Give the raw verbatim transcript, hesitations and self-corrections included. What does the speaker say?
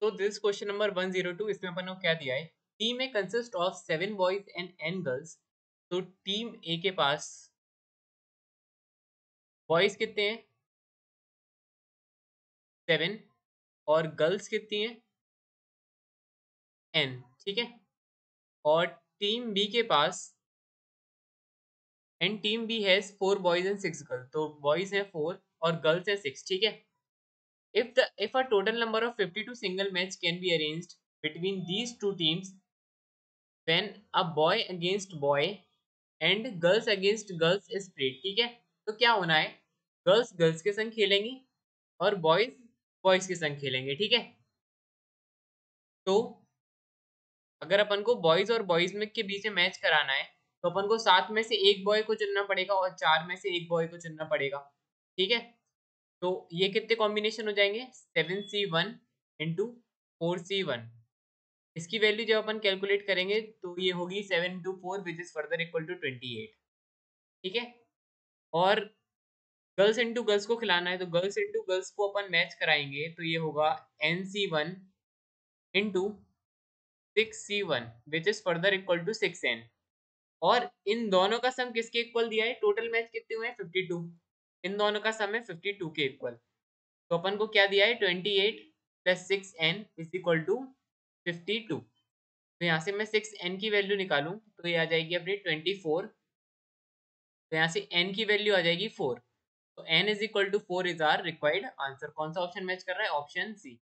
तो this question number one zero two, इसमें अपन को क्या दिया है, team A consist of seven boys and N girls. तो टीम ए के पास बॉयज कितने हैं, सेवन, और गर्ल्स कितनी हैं, एन, ठीक है। और टीम बी के पास, and team B has four boys and six girls, तो बॉयज हैं फोर और गर्ल्स हैं सिक्स, ठीक है। If the if a total number of fifty-two single match can be arranged between these two teams, when a boy against boy and girls against girls is played, ठीक है। तो क्या होना है, गर्ल्स गर्ल्स के संग खेलेंगी और बॉयज बॉयज के संग खेलेंगे, ठीक है। तो अगर अपन को बॉयज और बॉयज में के बीच में मैच कराना है तो अपन को सात में से एक बॉय को चुनना पड़ेगा और चार में से एक बॉय को चुनना पड़ेगा, ठीक है। तो ये कितने कॉम्बिनेशन हो जाएंगे, seven C one into four C one. इसकी वैल्यू जब अपन कैलकुलेट करेंगे तो ये होगी seven into four which is further equal to twenty eight, ठीक है। और गर्ल्स इंटू गर्ल्स को खिलाना है तो गर्ल्स इंटू गर्ल्स को अपन मैच कराएंगे तो ये होगा N C one into six C one which is further equal to six N. और इन दोनों का सम किसके इक्वल दिया है, टोटल मैच कितने हुए हैं, फिफ्टी टू, इन दोनों का सम है बावन के इक्वल। तो अपन को क्या दिया है, अट्ठाईस plus six N is equal to बावन। तो यहाँ से मैं सिक्स एन की वैल्यू निकालूं तो ये आ जाएगी अपनी चौबीस। तो यहाँ से n की वैल्यू आ जाएगी फोर। तो n is equal to four is are required answer. कौन सा ऑप्शन मैच कर रहा है, ऑप्शन सी।